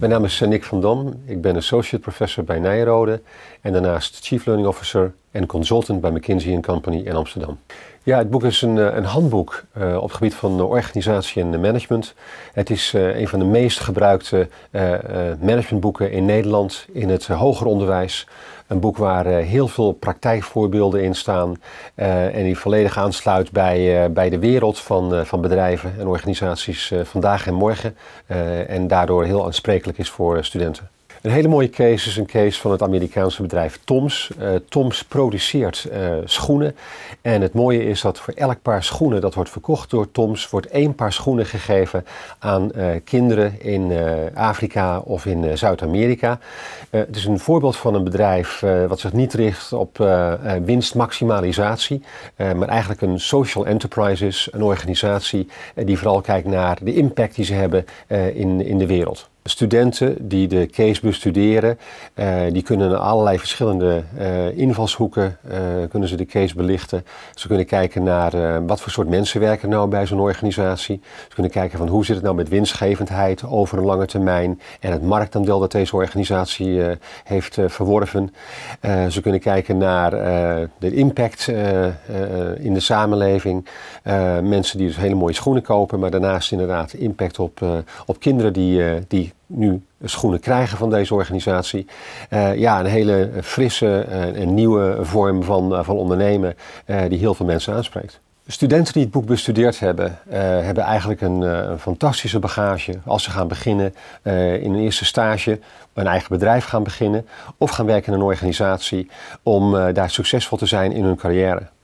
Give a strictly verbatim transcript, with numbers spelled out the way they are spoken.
Mijn naam is Nick van Dam, ik ben associate professor bij Nijenrode en daarnaast chief learning officer en consultant bij McKinsey en Company in Amsterdam. Ja, het boek is een, een handboek uh, op het gebied van organisatie en management. Het is uh, een van de meest gebruikte uh, uh, managementboeken in Nederland in het uh, hoger onderwijs. Een boek waar uh, heel veel praktijkvoorbeelden in staan uh, en die volledig aansluit bij, uh, bij de wereld van, uh, van bedrijven en organisaties uh, vandaag en morgen uh, en daardoor heel aansprekelijk is voor uh, studenten. Een hele mooie case is een case van het Amerikaanse bedrijf Toms. Uh, Toms produceert uh, schoenen en het mooie is dat voor elk paar schoenen dat wordt verkocht door Toms, wordt één paar schoenen gegeven aan uh, kinderen in uh, Afrika of in uh, Zuid-Amerika. Uh, het is een voorbeeld van een bedrijf uh, wat zich niet richt op uh, winstmaximalisatie, uh, maar eigenlijk een social enterprise is, een organisatie uh, die vooral kijkt naar de impact die ze hebben uh, in, in de wereld. Studenten die de case bestuderen, uh, die kunnen allerlei verschillende uh, invalshoeken uh, kunnen ze de case belichten. Ze kunnen kijken naar uh, wat voor soort mensen werken nou bij zo'n organisatie. Ze kunnen kijken van hoe zit het nou met winstgevendheid over een lange termijn en het marktaandeel dat deze organisatie uh, heeft uh, verworven. Uh, ze kunnen kijken naar uh, de impact uh, uh, in de samenleving. Uh, mensen die dus hele mooie schoenen kopen, maar daarnaast inderdaad impact op, uh, op kinderen die, uh, die nu schoenen krijgen van deze organisatie. Uh, ja, een hele frisse en uh, nieuwe vorm van, uh, van ondernemen uh, die heel veel mensen aanspreekt. Studenten die het boek bestudeerd hebben, uh, hebben eigenlijk een uh, fantastische bagage als ze gaan beginnen uh, in een eerste stage, een eigen bedrijf gaan beginnen of gaan werken in een organisatie om uh, daar succesvol te zijn in hun carrière.